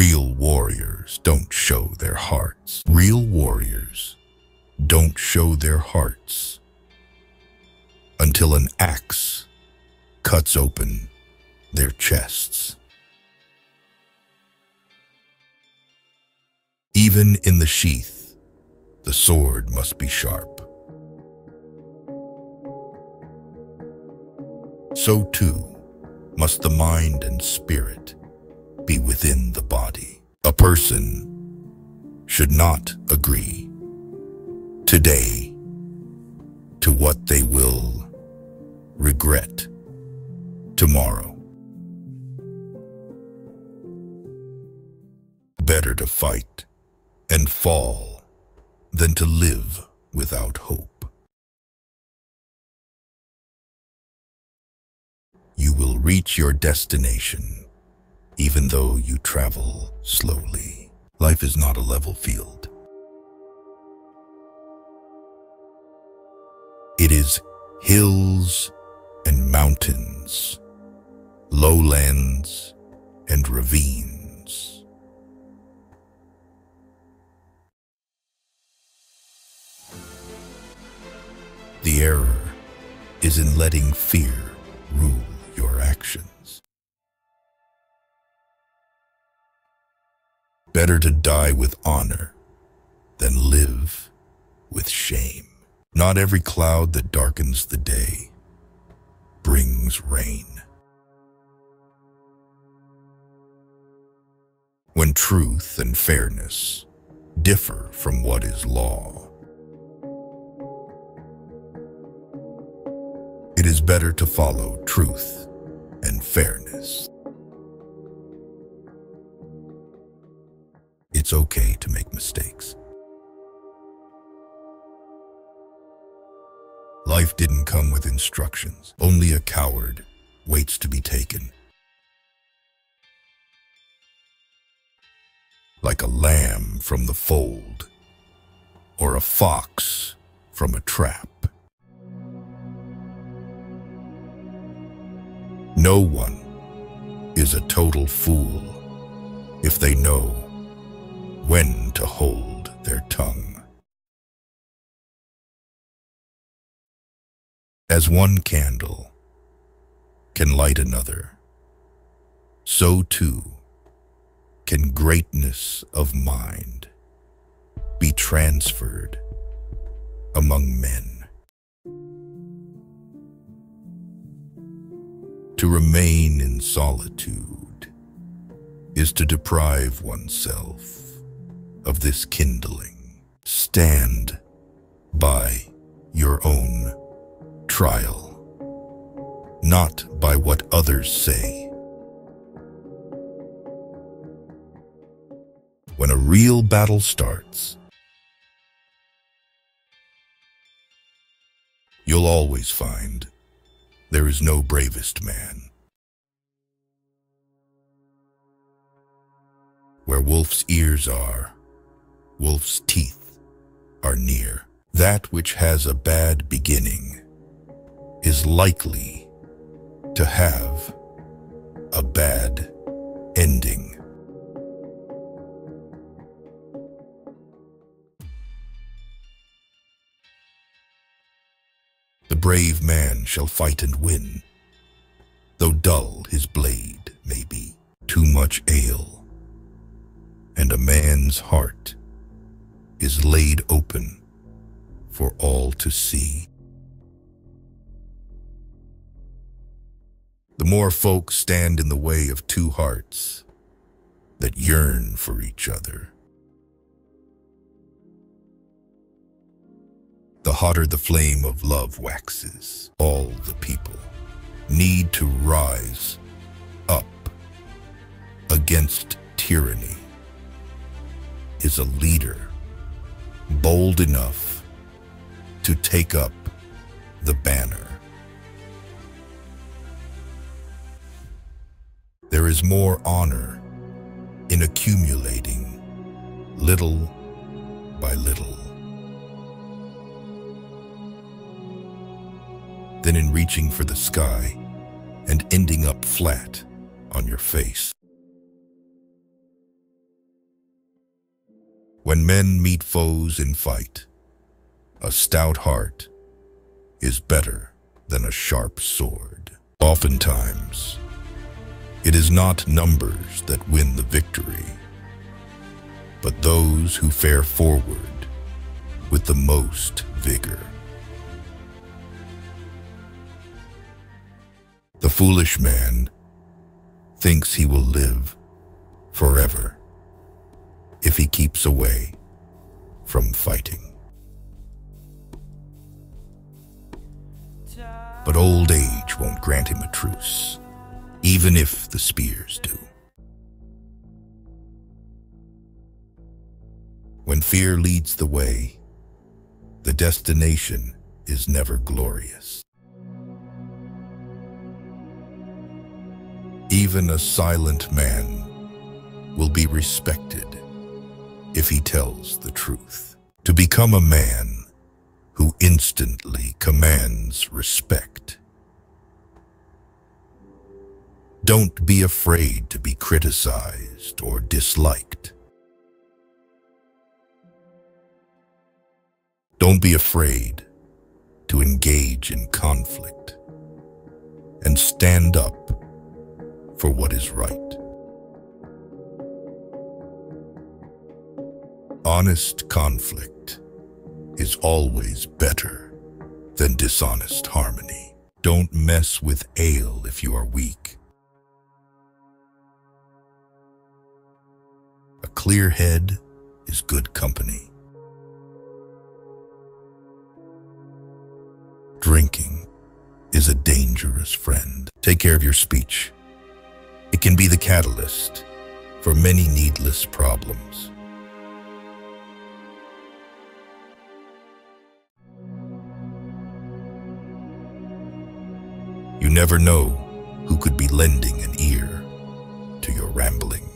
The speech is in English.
Real warriors don't show their hearts. Real warriors don't show their hearts until an axe cuts open their chests. Even in the sheath, the sword must be sharp. So too must the mind and spirit be within the body. A person should not agree today to what they will regret tomorrow. Better to fight and fall than to live without hope. You will reach your destination even though you travel slowly. Life is not a level field. It is hills and mountains, lowlands and ravines. The error is in letting fear rule your actions. Better to die with honor than live with shame. Not every cloud that darkens the day brings rain. When truth and fairness differ from what is law, it is better to follow truth and fairness. It's okay to make mistakes. Life didn't come with instructions. Only a coward waits to be taken. Like a lamb from the fold or a fox from a trap. No one is a total fool if they know when to hold their tongue. As one candle can light another, so too can greatness of mind be transferred among men. To remain in solitude is to deprive oneself of this kindling. Stand by your own trial, not by what others say. When a real battle starts, you'll always find there is no bravest man. Where wolf's ears are, wolf's teeth are near. That which has a bad beginning is likely to have a bad ending. The brave man shall fight and win, though dull his blade may be. Too much ale, and a man's heart is laid open for all to see. The more folk stand in the way of two hearts that yearn for each other, the hotter the flame of love waxes. All the people need to rise up against tyranny. Is a leader bold enough to take up the banner? There is more honor in accumulating little by little than in reaching for the sky and ending up flat on your face. When men meet foes in fight, a stout heart is better than a sharp sword. Oftentimes, it is not numbers that win the victory, but those who fare forward with the most vigor. The foolish man thinks he will live forever if he keeps away from fighting. But old age won't grant him a truce, even if the spears do. When fear leads the way, the destination is never glorious. Even a silent man will be respected if he tells the truth. To become a man who instantly commands respect. Don't be afraid to be criticized or disliked. Don't be afraid to engage in conflict and stand up for what is right. Honest conflict is always better than dishonest harmony. Don't mess with ale if you are weak. A clear head is good company. Drinking is a dangerous friend. Take care of your speech. It can be the catalyst for many needless problems. You never know who could be lending an ear to your rambling.